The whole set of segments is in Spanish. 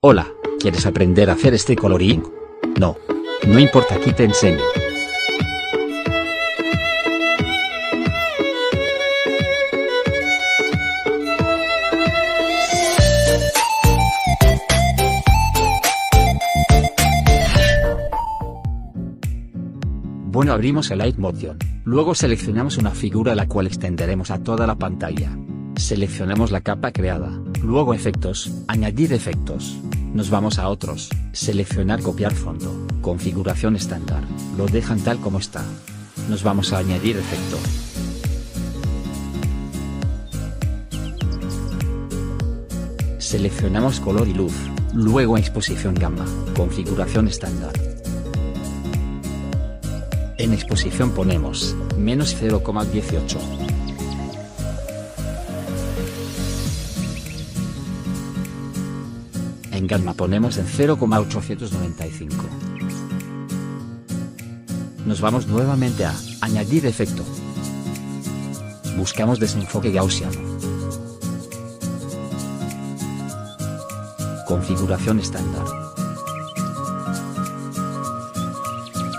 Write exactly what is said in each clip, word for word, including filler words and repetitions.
Hola, ¿quieres aprender a hacer este coloring? No. No importa, aquí te enseño. Bueno, abrimos el Alight Motion, luego seleccionamos una figura la cual extenderemos a toda la pantalla. Seleccionamos la capa creada, luego efectos, añadir efectos. Nos vamos a otros, seleccionar copiar fondo, configuración estándar, lo dejan tal como está. Nos vamos a añadir efecto. Seleccionamos color y luz, luego exposición gamma, configuración estándar. En exposición ponemos menos cero coma dieciocho. En gamma ponemos en cero coma ochocientos noventa y cinco. Nos vamos nuevamente a añadir efecto. Buscamos desenfoque gaussiano. Configuración estándar.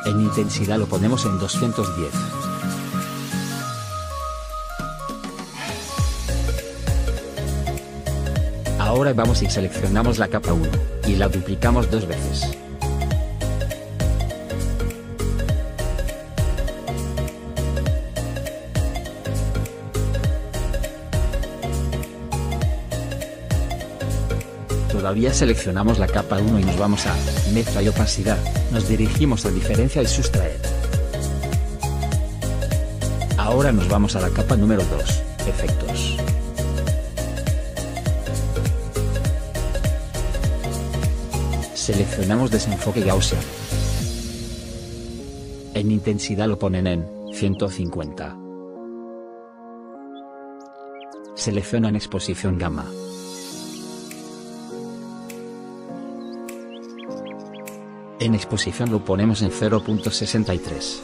En intensidad lo ponemos en doscientos diez. Ahora vamos y seleccionamos la capa uno, y la duplicamos dos veces. Todavía seleccionamos la capa uno y nos vamos a mezcla y opacidad, nos dirigimos a diferencia y sustraer. Ahora nos vamos a la capa número dos, efectos. Seleccionamos desenfoque gaussiano. En intensidad lo ponen en ciento cincuenta. Seleccionan exposición gamma. En exposición lo ponemos en cero punto sesenta y tres.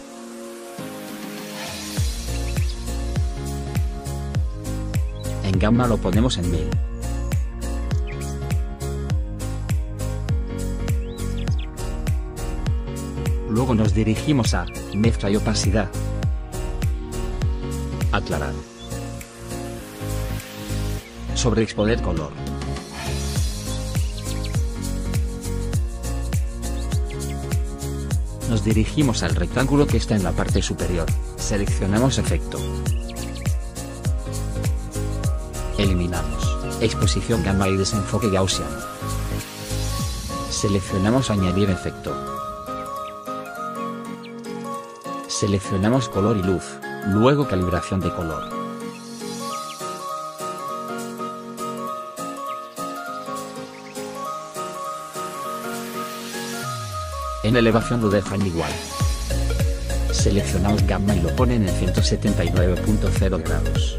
En gamma lo ponemos en mil. Luego nos dirigimos a mezcla y opacidad, aclarar, sobreexponer color, nos dirigimos al rectángulo que está en la parte superior, seleccionamos efecto, eliminamos, exposición gamma y desenfoque gaussiano, seleccionamos añadir efecto. Seleccionamos color y luz, luego calibración de color. En elevación lo dejan igual. Seleccionamos gamma y lo ponen en ciento setenta y nueve punto cero grados.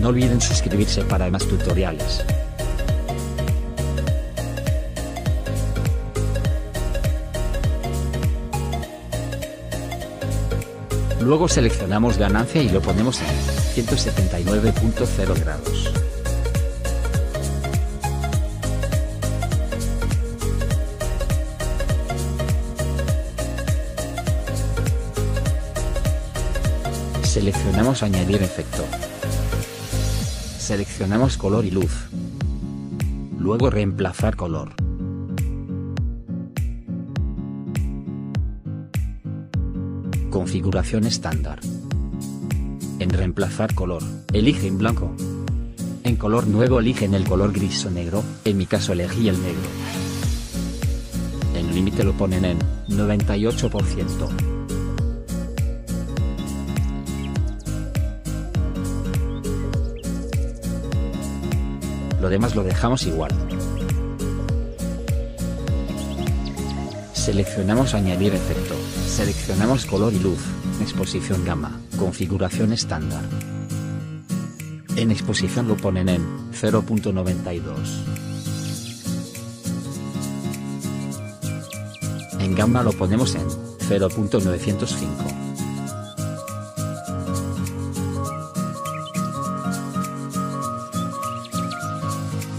No olviden suscribirse para más tutoriales. Luego seleccionamos ganancia y lo ponemos en ciento setenta y nueve punto cero grados. Seleccionamos añadir efecto. Seleccionamos color y luz. Luego reemplazar color. Configuración estándar. En reemplazar color, eligen blanco. En color nuevo eligen el color gris o negro, en mi caso elegí el negro. En límite lo ponen en noventa y ocho por ciento. Lo demás lo dejamos igual. Seleccionamos añadir efecto, seleccionamos color y luz, exposición gamma, configuración estándar. En exposición lo ponen en cero punto noventa y dos. En gamma lo ponemos en cero punto novecientos cinco.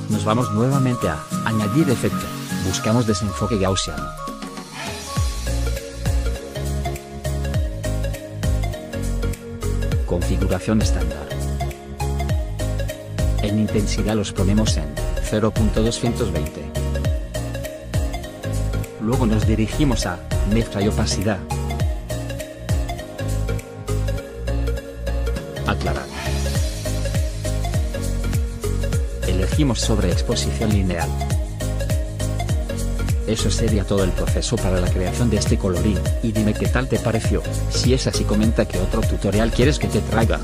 Nos vamos nuevamente a añadir efecto, buscamos desenfoque gaussiano. Configuración estándar. En intensidad los ponemos en cero punto doscientos veinte. Luego nos dirigimos a mezcla y opacidad. Aclarar. Elegimos sobre exposición lineal. Eso sería todo el proceso para la creación de este colorín, y dime qué tal te pareció. Si es así, comenta qué otro tutorial quieres que te traiga.